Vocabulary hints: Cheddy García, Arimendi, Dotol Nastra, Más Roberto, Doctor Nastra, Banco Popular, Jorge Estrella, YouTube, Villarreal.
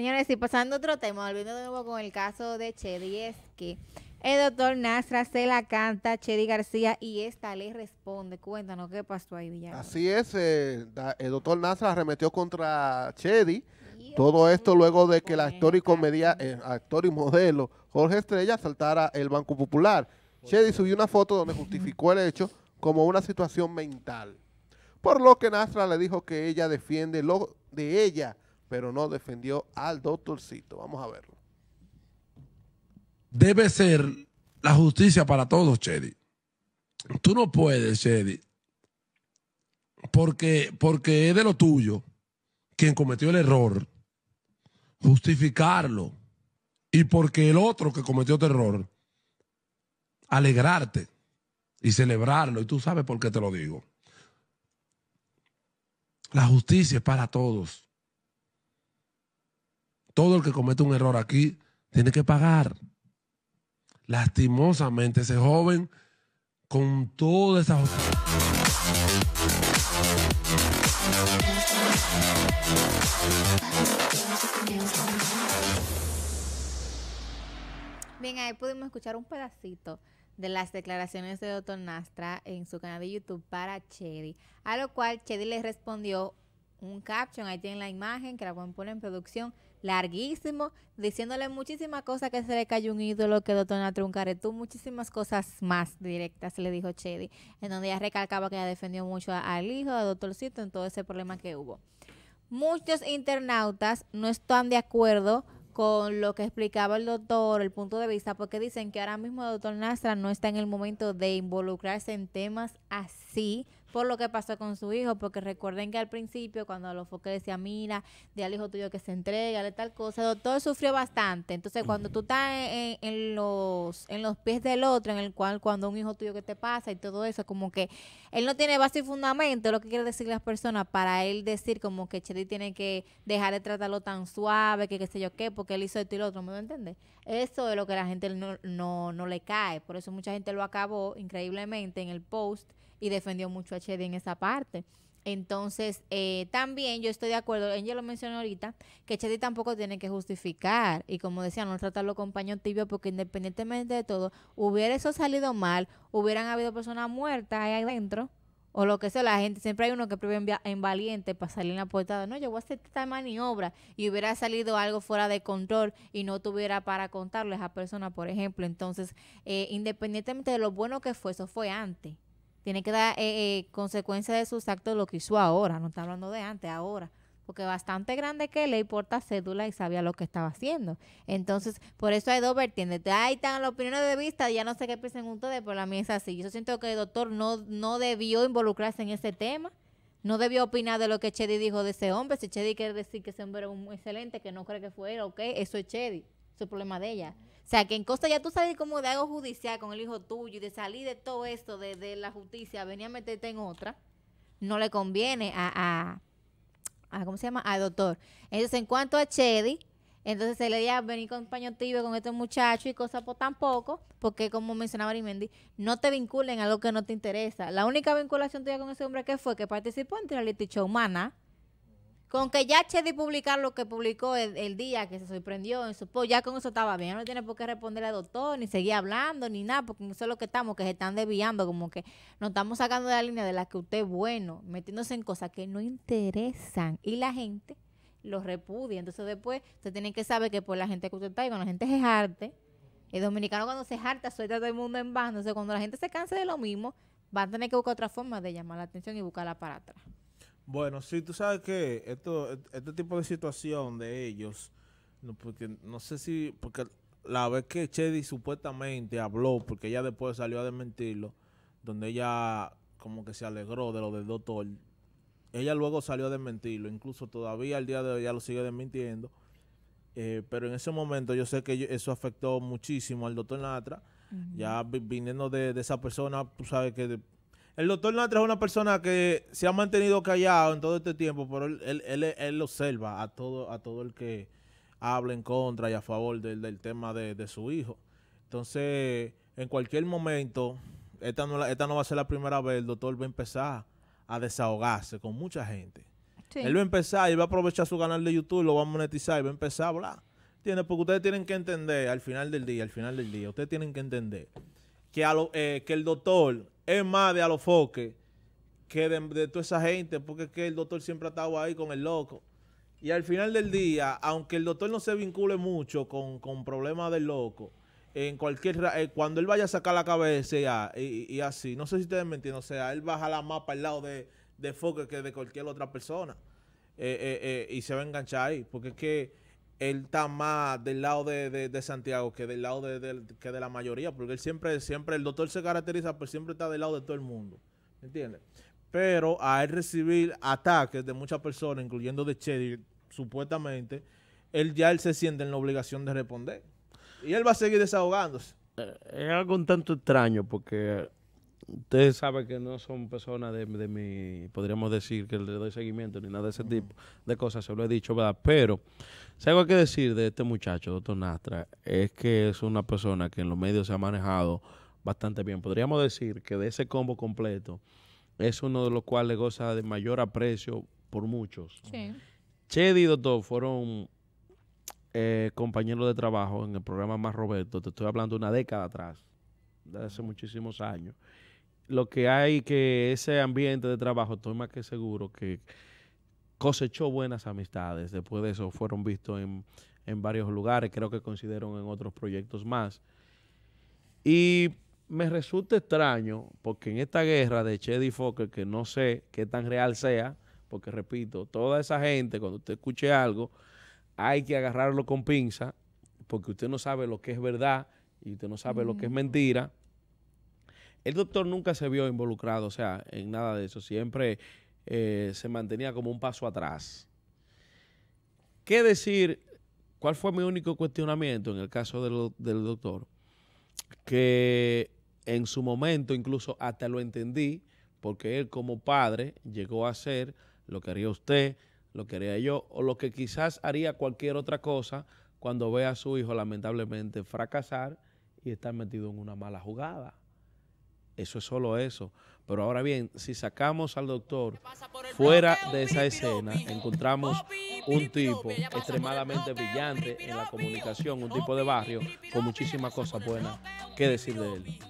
Señores, y pasando otro tema, volviendo de nuevo con el caso de Cheddy, es que el doctor Nastra se la canta Cheddy García y esta le responde. Cuéntanos qué pasó ahí, Villarreal. Así es, el doctor Nastra arremetió contra Cheddy. Todo esto luego de que el actor y comedia, actor y modelo Jorge Estrella asaltara el Banco Popular. Cheddy subió una foto donde justificó el hecho como una situación mental, por lo que Nastra le dijo que ella defiende lo de ella, pero no defendió al doctorcito. Vamos a verlo. Debe ser la justicia para todos, Cheddy. Tú no puedes, Cheddy, porque es de lo tuyo quien cometió el error, justificarlo, y porque el otro que cometió el error, alegrarte y celebrarlo, y tú sabes por qué te lo digo. La justicia es para todos. Todo el que comete un error aquí tiene que pagar. Lastimosamente, ese joven con toda esa Bien, ahí pudimos escuchar un pedacito de las declaraciones de Doctor Nastra en su canal de YouTube para Cheddy, a lo cual Cheddy le respondió un caption, ahí tienen la imagen que la pueden poner en producción, larguísimo, diciéndole muchísimas cosas, que se le cayó un ídolo, que Doctor Nastra un caretú, muchísimas cosas más directas le dijo Cheddy, en donde ella recalcaba que ella defendió mucho al hijo, al doctorcito, en todo ese problema que hubo. Muchos internautas no están de acuerdo con lo que explicaba el doctor, el punto de vista, porque dicen que ahora mismo el doctor Nastra no está en el momento de involucrarse en temas así, por lo que pasó con su hijo, porque recuerden que al principio cuando lo foqué decía, mira, dile al hijo tuyo que se entrega, de tal cosa, el doctor sufrió bastante. Entonces cuando tú estás en los pies del otro, en el cual cuando un hijo tuyo que te pasa y todo eso, como que él no tiene base y fundamento, lo que quiere decir las personas, para él decir como que Cheddy tiene que dejar de tratarlo tan suave, que qué sé yo qué, porque él hizo esto y lo otro, ¿me lo entiendes? Eso es lo que a la gente no le cae, por eso mucha gente lo acabó increíblemente en el post y defendió mucho a Cheddy en esa parte. Entonces, también yo estoy de acuerdo, ella lo mencionó ahorita, que Cheddy tampoco tiene que justificar, y como decía, no tratarlo con paño tibio, porque independientemente de todo, hubiera eso salido mal, hubieran habido personas muertas ahí adentro, o lo que sea, la gente, siempre hay uno que prueba en valiente para salir en la portada, no, yo voy a hacer esta maniobra, y hubiera salido algo fuera de control y no tuviera para contarle a esa persona, por ejemplo. Entonces, independientemente de lo bueno que fue, eso fue antes. Tiene que dar consecuencia de sus actos, lo que hizo ahora, no está hablando de antes, ahora. Porque bastante grande que le importa cédula y sabía lo que estaba haciendo. Entonces, por eso hay dos vertientes. Ahí están las opiniones de vista, ya no sé qué piensan ustedes, pero la mía es así. Yo siento que el doctor no debió involucrarse en ese tema, no debió opinar de lo que Cheddy dijo de ese hombre. Si Cheddy quiere decir que ese hombre es un excelente, que no cree que fue él, ok, eso es Cheddy, eso es problema de ella. O sea, que en costa ya tú sabes como de algo judicial con el hijo tuyo y de salir de todo esto, de la justicia, venir a meterte en otra, no le conviene a ¿cómo se llama? Al doctor. Entonces, en cuanto a Cheddy, entonces se le decía venir con paño tibio con este muchacho y cosas por tampoco, porque como mencionaba Arimendi, no te vinculen a algo que no te interesa. La única vinculación tuya con ese hombre que fue que participó en reality show, humana. Con que ya Cheddy publicar lo que publicó el día que se sorprendió en su post, ya con eso estaba bien, no tiene por qué responderle al doctor, ni seguir hablando, ni nada, porque eso es lo que estamos, que se están desviando, como que nos estamos sacando de la línea de la que usted es bueno, metiéndose en cosas que no interesan, y la gente los repudia. Entonces después usted tiene que saber que por la gente que usted está, y cuando la gente se jarte, el dominicano cuando se harta suelta a todo el mundo en vano, entonces cuando la gente se canse de lo mismo, va a tener que buscar otra forma de llamar la atención y buscarla para atrás. Bueno, sí, tú sabes que este tipo de situación de ellos, no, porque no sé si, porque la vez que Cheddy supuestamente habló, porque ella después salió a desmentirlo, donde ella como que se alegró de lo del doctor, ella luego salió a desmentirlo, incluso todavía al día de hoy ya lo sigue desmintiendo, pero en ese momento yo sé que eso afectó muchísimo al doctor Nastra, ya viniendo de esa persona, tú sabes que... El doctor Nastra es una persona que se ha mantenido callado en todo este tiempo, pero él observa a todo el que habla en contra y a favor del tema de su hijo. Entonces, en cualquier momento, esta no va a ser la primera vez, el doctor va a empezar a desahogarse con mucha gente. Sí. Él va a empezar, él va a aprovechar su canal de YouTube, lo va a monetizar y va a empezar, bla. ¿Entiendes? Porque ustedes tienen que entender, al final del día, ustedes tienen que entender que, que el doctor es más de alofoque que de toda esa gente, porque es que el doctor siempre ha estado ahí con el loco. Y al final del día, aunque el doctor no se vincule mucho con problemas del loco, en cualquier cuando él vaya a sacar la cabeza y así, no sé si ustedes me entienden, o sea, él baja la mapa al lado de Foque que de cualquier otra persona y se va a enganchar ahí, porque es que él está más del lado de Santiago que del lado que de la mayoría, porque él siempre, el doctor se caracteriza, pues siempre está del lado de todo el mundo, ¿me entiendes? Pero a él recibir ataques de muchas personas, incluyendo de Cheddy, supuestamente, él se siente en la obligación de responder. Y él va a seguir desahogándose. Es algo un tanto extraño porque ustedes saben que no son personas de mi, podríamos decir, que le doy seguimiento ni nada de ese tipo de cosas, se lo he dicho, ¿verdad? Pero si algo hay que decir de este muchacho, doctor Nastra, es que es una persona que en los medios se ha manejado bastante bien. Podríamos decir que de ese combo completo es uno de los cuales goza de mayor aprecio por muchos. Sí. Cheddy y doctor fueron... compañero de trabajo en el programa Más Roberto, te estoy hablando una década atrás, de hace muchísimos años. Lo que hay que ese ambiente de trabajo, estoy más que seguro que cosechó buenas amistades. Después de eso fueron vistos en varios lugares, creo que coincidieron en otros proyectos más. Y me resulta extraño, porque en esta guerra de Cheddy y Fokker, que no sé qué tan real sea, porque repito, toda esa gente, cuando usted escuche algo, hay que agarrarlo con pinza, porque usted no sabe lo que es verdad y usted no sabe lo que es mentira. El doctor nunca se vio involucrado, o sea, en nada de eso. Siempre se mantenía como un paso atrás. ¿Qué decir? ¿Cuál fue mi único cuestionamiento en el caso del doctor? Que en su momento incluso hasta lo entendí, porque él como padre llegó a hacer lo que haría usted, lo que haría yo, o lo que quizás haría cualquier otra cosa cuando vea a su hijo lamentablemente fracasar y estar metido en una mala jugada. Eso es solo eso. Pero ahora bien, si sacamos al doctor fuera de esa escena, encontramos un tipo extremadamente brillante en la comunicación, un tipo de barrio con muchísimas cosas buenas que decir de él.